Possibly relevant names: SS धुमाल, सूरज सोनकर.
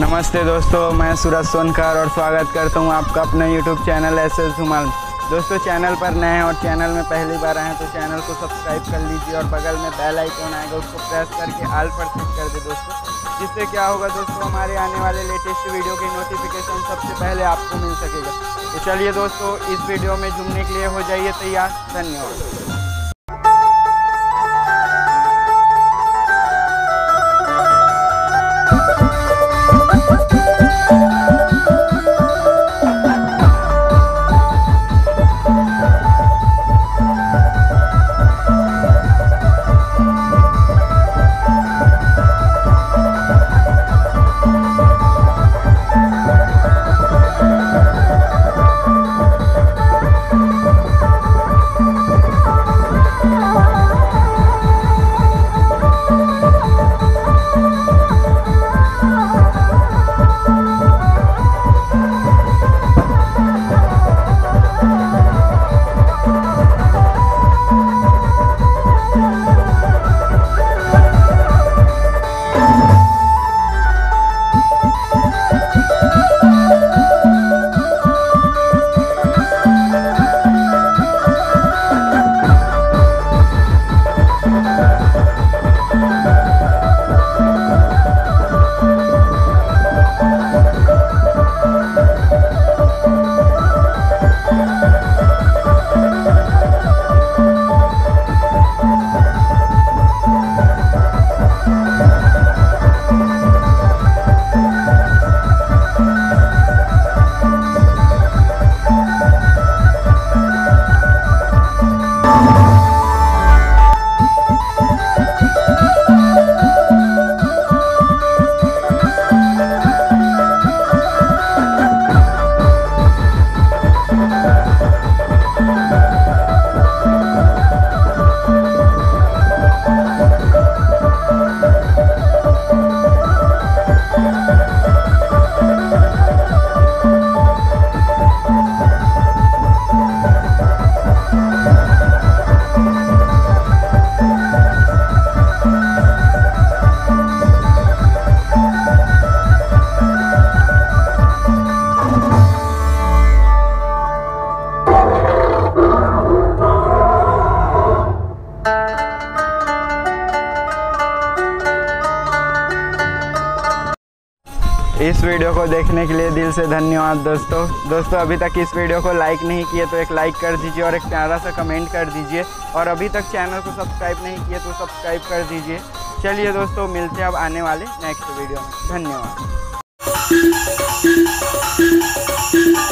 नमस्ते दोस्तों, मैं सूरज सोनकर और स्वागत करता हूं आपका अपने YouTube चैनल SS धुमाल। दोस्तों, चैनल पर नए हैं और चैनल में पहली बार आए हैं तो चैनल को सब्सक्राइब कर लीजिए और बगल में बेल आइकॉन आएगा उसको प्रेस करके ऑल पर क्लिक कर दे दोस्तों। जिससे क्या होगा दोस्तों, हमारे आने वाले लेटेस्ट वीडियो की नोटिफिकेशन सबसे पहले आपको मिल सकेगा। तो चलिए दोस्तों, इस वीडियो में घूमने के लिए हो जाइए तैयार। धन्यवाद। इस वीडियो को देखने के लिए दिल से धन्यवाद दोस्तों। अभी तक इस वीडियो को लाइक नहीं किए तो एक लाइक कर दीजिए और एक प्यारा सा कमेंट कर दीजिए, और अभी तक चैनल को सब्सक्राइब नहीं किए तो सब्सक्राइब कर दीजिए। चलिए दोस्तों, मिलते हैं अब आने वाले नेक्स्ट वीडियो में। धन्यवाद।